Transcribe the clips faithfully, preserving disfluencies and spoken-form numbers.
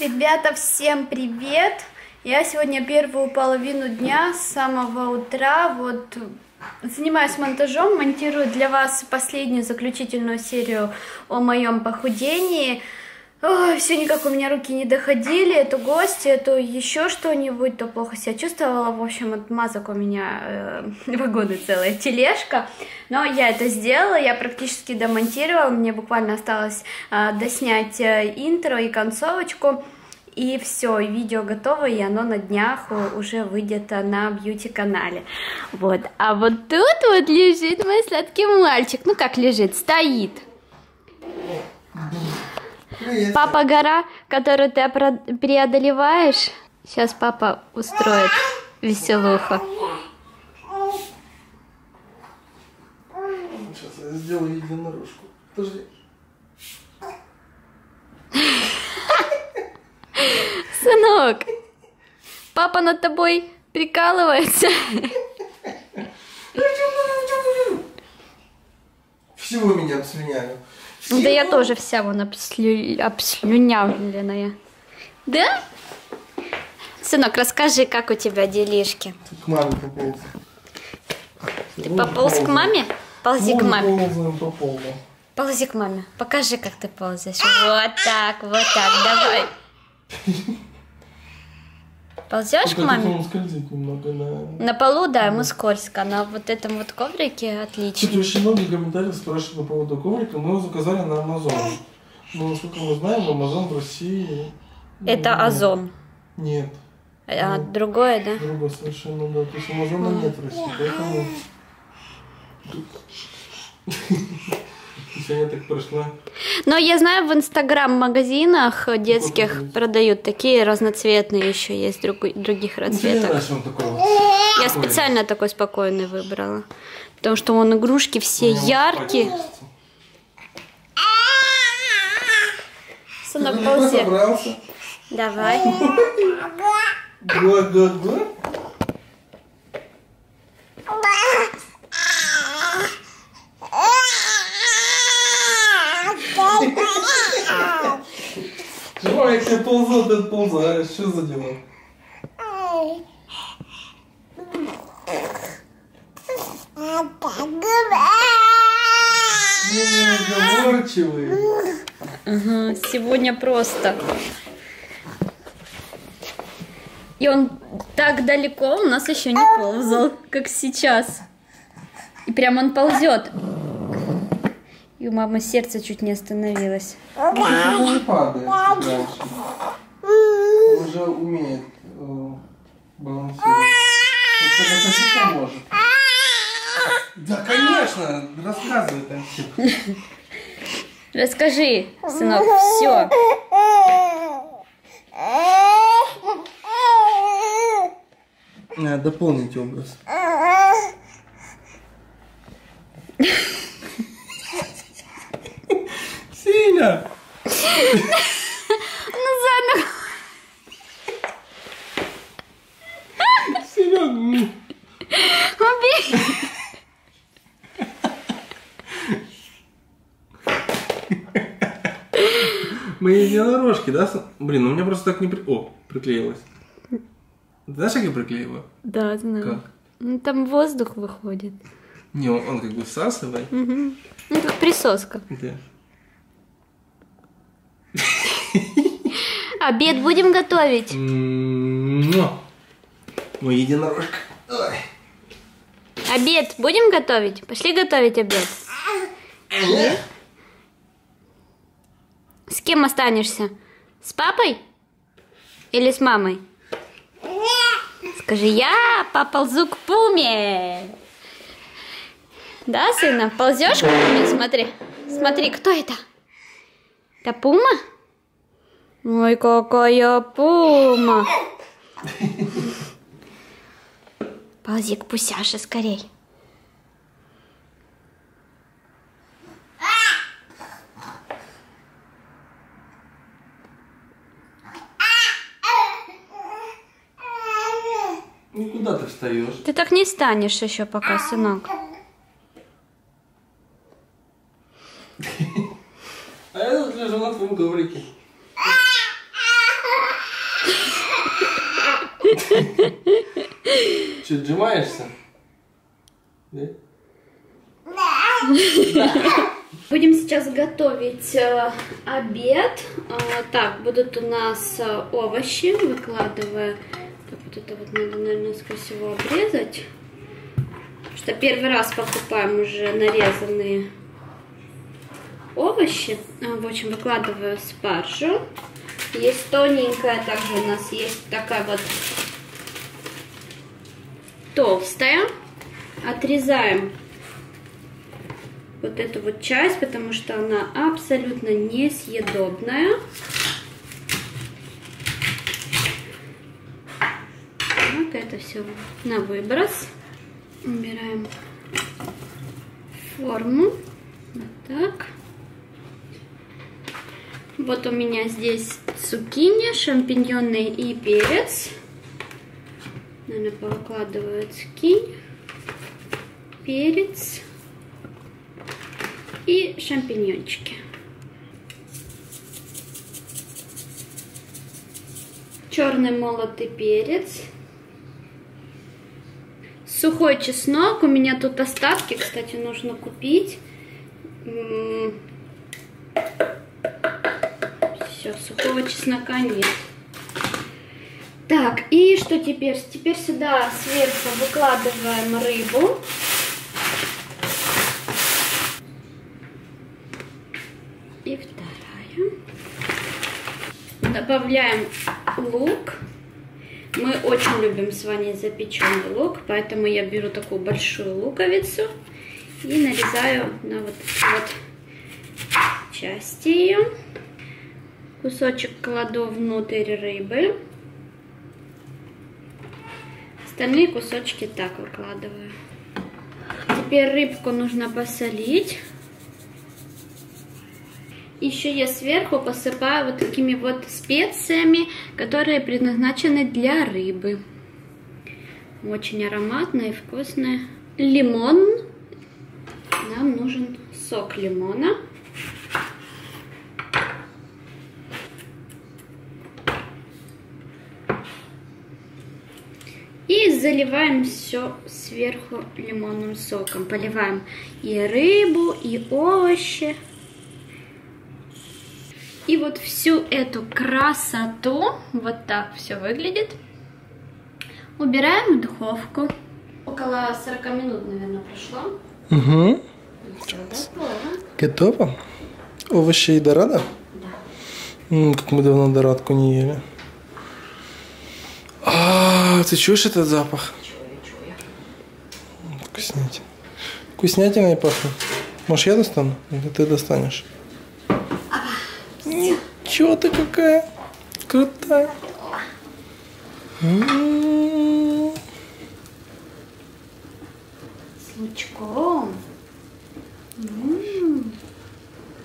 Ребята, всем привет! Я сегодня первую половину дня с самого утра вот занимаюсь монтажом, монтирую для вас последнюю заключительную серию о моем похудении. Ой, все никак у меня руки не доходили, то гости, то еще что-нибудь, то плохо себя чувствовала. В общем, отмазок у меня э, вагоны целая тележка. Но я это сделала, я практически домонтировала. Мне буквально осталось э, доснять интро и концовочку. И все, видео готово, и оно на днях уже выйдет на бьюти-канале. Вот, а вот тут вот лежит мой сладкий мальчик. Ну как лежит, стоит. Папа гора, которую ты преодолеваешь. Сейчас папа устроит веселуху. Сейчас я сделаю единорожку. Подожди. Сынок, папа над тобой прикалывается. Всего меня обслюняю. Ну да я тоже вся вон обслю... обслюнявленная. Да? Сынок, расскажи, как у тебя делишки? Ты к маме пополз. Ты пополз к маме? Ползи к маме. Ползи к маме. Покажи, как ты ползаешь. Вот так, вот так, давай. Ползешь к маме? Немного, да. На полу, да, ему скользко, на вот этом вот коврике отлично. Кстати, очень много комментариев спрашивают по поводу коврика, мы его заказали на Амазон. Но, насколько мы знаем, Амазон в России... Это ну, Озон? Нет. А ну, другое, да? Другое совершенно, да. То есть Амазона mm. нет в России, поэтому... Я так прошла. Но я знаю, в инстаграм-магазинах детских вот продают такие разноцветные, еще есть друг, других расцветок. Я, я специально такой спокойный выбрала, потому что он игрушки все яркие. Сынок, ползи. Давай. Чего я тебе ползу, ты ползаешь, что за дело? Неразговорчивый. Ага, сегодня просто. И он так далеко у нас еще не ползал, как сейчас. И прям он ползет. И у мамы сердце чуть не остановилось. Он уже падает дальше. Он уже умеет э, балансировать. Он поможет. Да, конечно, рассказывай там все. Расскажи, сынок, все. Надо дополнить образ. Синя! Ну заодно... Серега! Убей! Мои единорожки, да? Блин, у меня просто так не... При... О, приклеилась. Знаешь, как я приклеила? Да, знаю. Как? Ну, там воздух выходит. Не, он, он как бы всасывает. Угу. Ну, как присоска. Да. Обед будем готовить. Мой единорожка. Обед будем готовить? Пошли готовить обед. С кем останешься? С папой? Или с мамой? Скажи, я поползу к Пуме. Да, сына? Ползешь к Пуме? Смотри. Смотри, кто это? Это Пума? Ой, какая Пума! Ползи к Пусяше скорей. Ну куда ты встаешь? Ты так не станешь еще пока, сынок. А я тут лежу на твоем коврике. Че, отжимаешься? Да? Будем сейчас готовить э, обед. Э, так, будут у нас э, овощи, выкладывая. Так, вот это вот надо, наверное, скорее всего, обрезать. Потому что первый раз покупаем уже нарезанные овощи. Э, в общем, выкладываю спаржу. Есть тоненькая, также у нас есть такая вот толстая. Отрезаем вот эту вот часть, потому что она абсолютно несъедобная. Так, это все на выброс. Убираем форму. Вот так. Вот у меня здесь цукини, шампиньоны и перец. Наверное, повыкладываю цукини, перец и шампиньончики. Черный молотый перец. Сухой чеснок. У меня тут остатки, кстати, нужно купить. Все, сухого чеснока нет. Так, и что теперь? Теперь сюда сверху выкладываем рыбу. И вторая. Добавляем лук. Мы очень любим с вами запеченный лук, поэтому я беру такую большую луковицу и нарезаю на вот эти вот части ее. Кусочек кладу внутрь рыбы. Остальные кусочки так выкладываю. Теперь рыбку нужно посолить. Еще я сверху посыпаю вот такими вот специями, которые предназначены для рыбы. Очень ароматные и вкусные. Лимон. Нам нужен сок лимона. И заливаем все сверху лимонным соком. Поливаем и рыбу, и овощи. И вот всю эту красоту, вот так все выглядит, убираем в духовку. Около сорока минут, наверное, прошло. Угу. Готово. Готово? Овощи и дорадо? Да. Ну, как мы давно дорадку не ели. А, ты чуешь этот запах? Чую, чую. Вкуснятина. Вкуснятиной пахнет. Может, я достану? Или ты достанешь? Чего ты какая крутая? М-м-м. С лучком. М-м.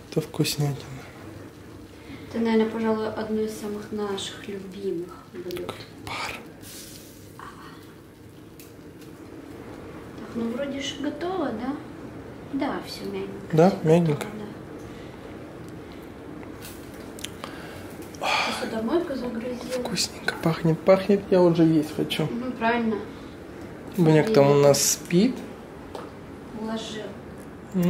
Это вкуснятина. Это, наверное, пожалуй, одно из самых наших любимых блюд. Пар. Так, ну вроде же готово, да? Да, все мягенько. Да, все мягенько. Готово, да. Домойку загрузила. Вкусненько пахнет, пахнет, я уже есть хочу. Ну, правильно. Бунек там у нас спит. Уложил. Угу.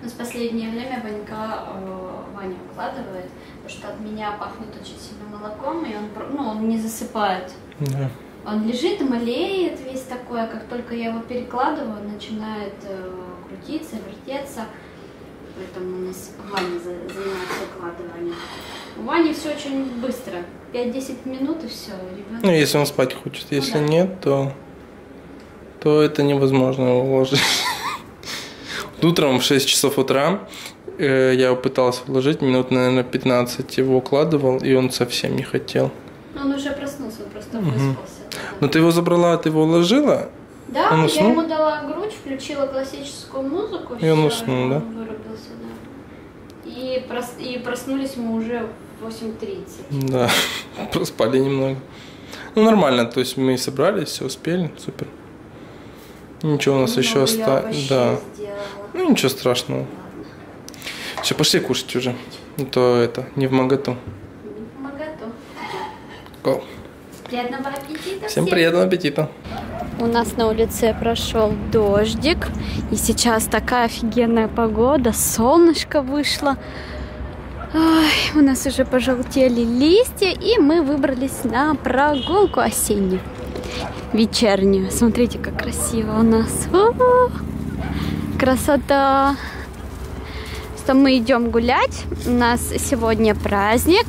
У нас в последнее время Ванька, э, Ваня укладывает, потому что от меня пахнет очень сильно молоком, и он, ну, он не засыпает. Да. Он лежит, молеет весь такое, как только я его перекладываю, он начинает э, крутиться, вертеться. Поэтому у нас Ваня занимается укладыванием. У Вани все очень быстро. пять-десять минут и все. Ребята... Ну, если он спать хочет. Если ну, да. нет, то, то это невозможно уложить. Утром в шесть часов утра э, я его пытался уложить. Минут, наверное, пятнадцать его укладывал, и он совсем не хотел. Он уже проснулся, он просто угу. выспался. Но ты его забрала, ты его уложила? Да, он я ему дала грудь, включила классическую музыку. И все, он уснул, да? Он вырубился, да. И, прос... и проснулись мы уже в восемь тридцать. Да, проспали немного. Ну, нормально, то есть мы собрались, все успели, супер. Ничего у нас ну, еще осталось. Да. Сделала. Ну, ничего страшного. Ладно. Все, пошли кушать уже. А то это, не в моготу. Не в моготу. Go. Приятного аппетита! Всем, всем приятного аппетита! У нас на улице прошел дождик. И сейчас такая офигенная погода. Солнышко вышло. Ой, у нас уже пожелтели листья. И мы выбрались на прогулку осеннюю. Вечернюю. Смотрите, как красиво у нас. О-о-о! Красота! Что мы идем гулять. У нас сегодня праздник.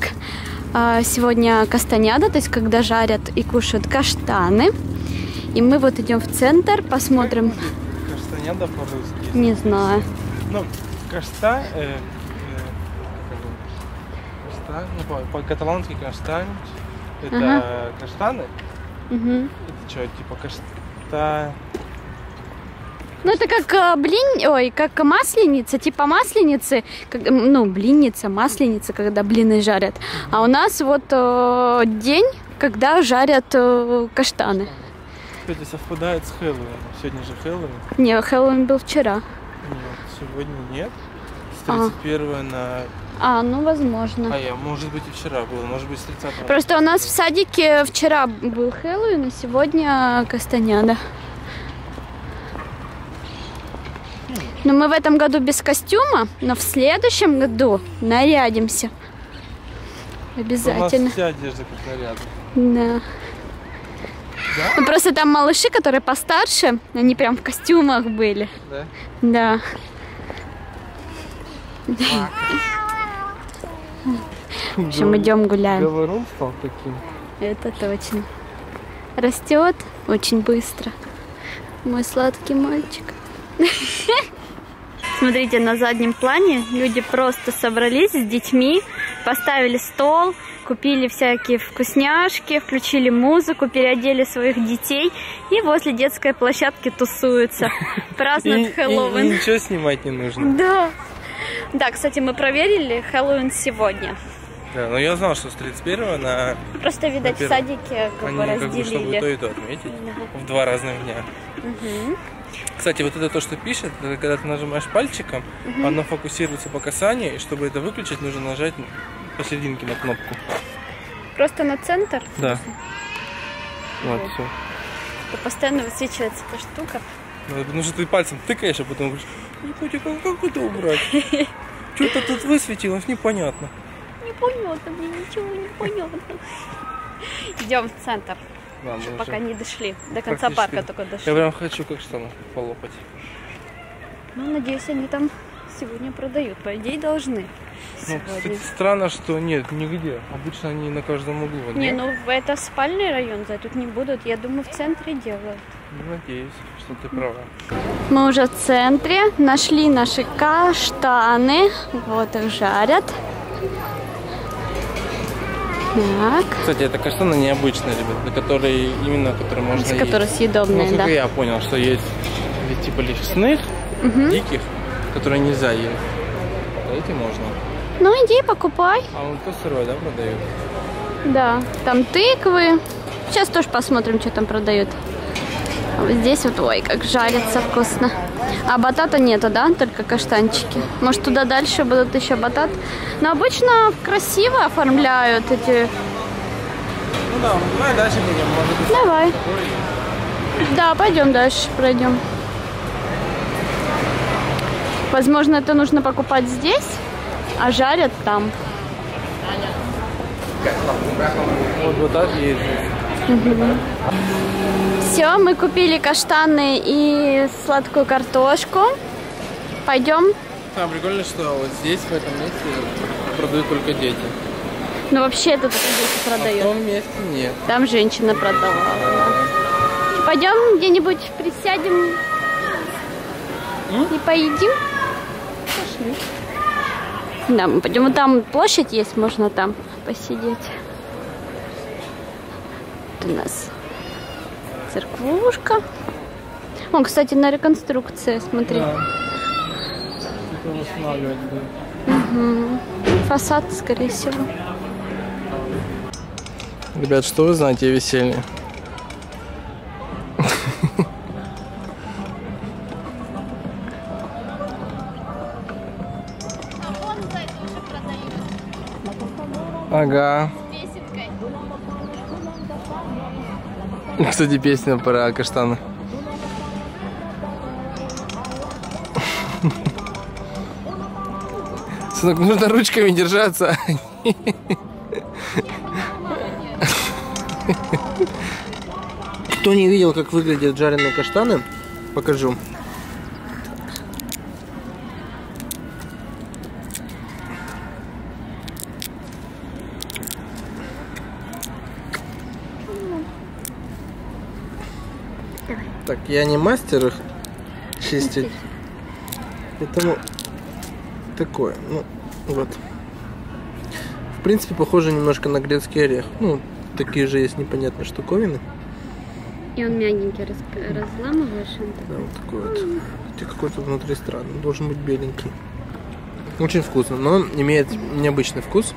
Сегодня кастаньяда, то есть когда жарят и кушают каштаны. И мы вот идем в центр, посмотрим. Кастаньяда по-русски? Не знаю. Ну, кашта... Э, э, кашта ну, по-каталански каштан. Это ага. Каштаны. Угу. Это что, типа кашта... Ну, это как блин, ой, как масленица, типа масленицы, как, ну, блинница, масленица, когда блины жарят. А у нас вот э, день, когда жарят э, каштаны. Кстати, совпадает с Хэллоуином. Сегодня же Хэллоуин. Не, Хэллоуин был вчера. Нет, сегодня нет. С тридцать первого на... А, ну, возможно. А я, может быть, и вчера был, может быть, с тридцатого. Просто у нас в садике вчера был Хэллоуин, а сегодня кастаньяда. Но мы в этом году без костюма, но в следующем году нарядимся. Обязательно. У нас вся одежда как нарядная. Да. Да? Ну, просто там малыши, которые постарше, они прям в костюмах были. Да? Да. В общем, идем гуляем. Говорун стал таким. Это точно. Растет очень быстро. Мой сладкий мальчик. Смотрите, на заднем плане люди просто собрались с детьми, поставили стол, купили всякие вкусняшки, включили музыку, переодели своих детей и возле детской площадки тусуются, празднуют Хэллоуин. И, и, и ничего снимать не нужно. Да. Да, кстати, мы проверили Хэллоуин сегодня. Да, но я знал, что с тридцать первого на... Просто, видать, на в садике как бы разделили. Как бы, чтобы то и то отметить, да. В два разных дня. Угу. Кстати, вот это то, что пишет, это когда ты нажимаешь пальчиком, угу. Оно фокусируется по касанию, и чтобы это выключить, нужно нажать посерединке на кнопку. Просто на центр? Да. Вот, вот все. Это постоянно высвечивается эта штука. Ну, потому что ты пальцем тыкаешь, а потом говоришь, ну, котик, а как это убрать? Что-то тут высветилось, непонятно. Непонятно, мне ничего не понятно. Идем в центр. Да, пока не дошли. До конца парка только дошли. Я прям хочу как штаны полопать. Ну, надеюсь, они там сегодня продают. По идее, должны. Ну, кстати, странно, что нет, нигде. Обычно они на каждом углу. Не, нет? Ну это спальный район, за тут не будут. Я думаю, в центре делают. Надеюсь, что ты права. Мы уже в центре. Нашли наши каштаны. Вот их жарят. Так. Кстати, это каштаны необычные, ребят, которые именно, которые можно есть. Которые съедобные, ну, да. Я понял, что есть типа лесных, угу. Диких, которые нельзя есть. А эти можно. Ну иди покупай. А вон то сырой, да, продают? Да, там тыквы. Сейчас тоже посмотрим, что там продают. А вот здесь вот, ой, как жарится вкусно. А батата нету, да? Только каштанчики. Может, туда дальше будут еще батат? Но обычно красиво оформляют эти... Ну да, давай дальше пойдем, может быть. Давай. Да, пойдем дальше, пройдем. Возможно, это нужно покупать здесь, а жарят там. Вот батат есть. Все, мы купили каштаны и сладкую картошку. Пойдем. Да, прикольно, что вот здесь, в этом месте, продают только дети. Ну, вообще, это только дети продают. А в том месте нет. Там женщина продавала. Да. Пойдем где-нибудь присядем М? и поедим. Пошли. Да, мы пойдем. Там площадь есть, можно там посидеть. Тут у нас церквушка. Он, кстати, на реконструкции, смотри. Да. Угу. Фасад, скорее всего. Ребят, что вы знаете о веселье? Ага. Кстати, песня про каштаны. Сынок, нужно ручками держаться. Кто не видел, как выглядят жареные каштаны, покажу. Так, я не мастер их чистить, поэтому такое, ну, вот. В принципе, похоже немножко на грецкий орех. Ну, такие же есть непонятные штуковины. И он мягенький, раз... разламываешь. Да, вот такой вот. Хотя какой-то внутри странный, должен быть беленький. Очень вкусно, но он имеет необычный вкус.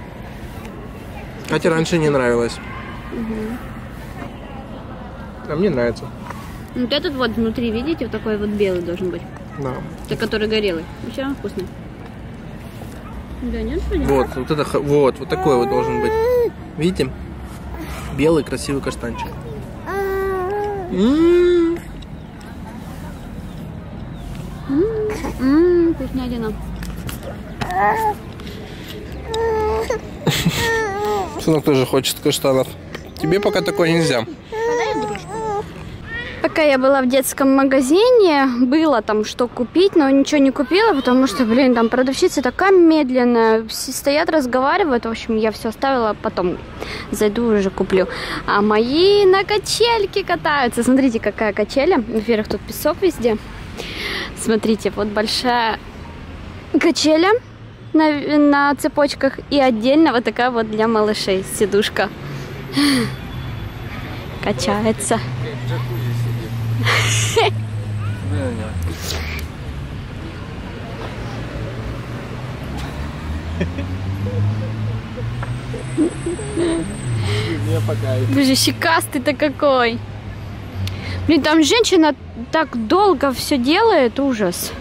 Хотя раньше не нравилось. Угу. А мне нравится. Вот этот вот внутри, видите, вот такой вот белый должен быть. Да. Это который горелый. Вообще он вкусный. Да, нет, понятно. Вот, вот это, вот, вот такой вот должен быть. Видите? Белый красивый каштанчик. Ммм. Ммм, вкуснятина. Сынок тоже хочет каштанов. Тебе пока такое нельзя. Пока я была в детском магазине, было там что купить, но ничего не купила, потому что, блин, там продавщица такая медленная, все стоят, разговаривают. В общем, я все оставила, потом зайду уже куплю. А мои на качельке катаются. Смотрите, какая качеля. Во-первых, тут песок везде. Смотрите, вот большая качеля на, на цепочках и отдельно вот такая вот для малышей сидушка. Качается. Боже, щекастый-то какой. Блин, там женщина так долго все делает, ужас.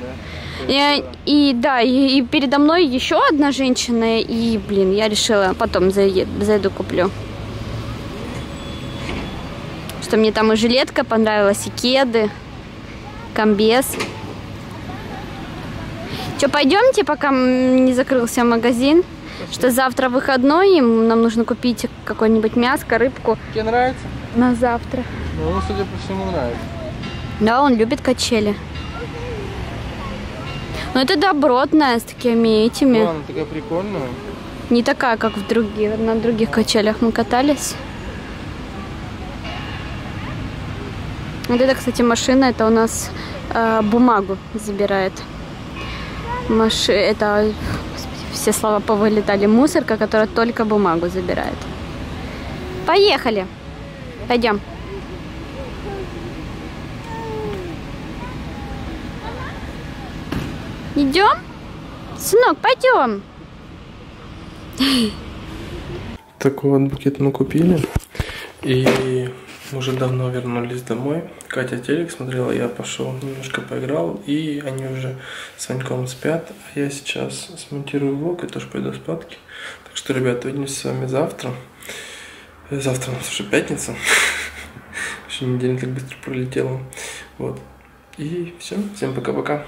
И, и да, и, и передо мной еще одна женщина. И, блин, я решила, потом зайду, зайду куплю. Что мне там и жилетка понравилась, и кеды, комбез. Че, пойдемте, пока не закрылся магазин. Что завтра выходной, и нам нужно купить какое-нибудь мяско, рыбку. Тебе нравится? На завтра. Ну, он, судя по всему, нравится. Да, он любит качели. Но это добротная, с такими этими. Ну, она такая прикольная. Не такая, как в других, на других качелях мы катались. Вот это, кстати, машина, это у нас э, бумагу забирает. Маши... Это, все слова повылетали, мусорка, которая только бумагу забирает. Поехали! Пойдем. Идем? Сынок, пойдем! Такой вот букет мы купили. И... Мы уже давно вернулись домой. Катя телек смотрела, я пошел, немножко поиграл, и они уже с Ваньком спят. А я сейчас смонтирую влог и тоже пойду спать. Так что, ребята, увидимся с вами завтра. Завтра у нас уже пятница. Еще неделя так быстро пролетела. Вот. И все. Всем пока-пока.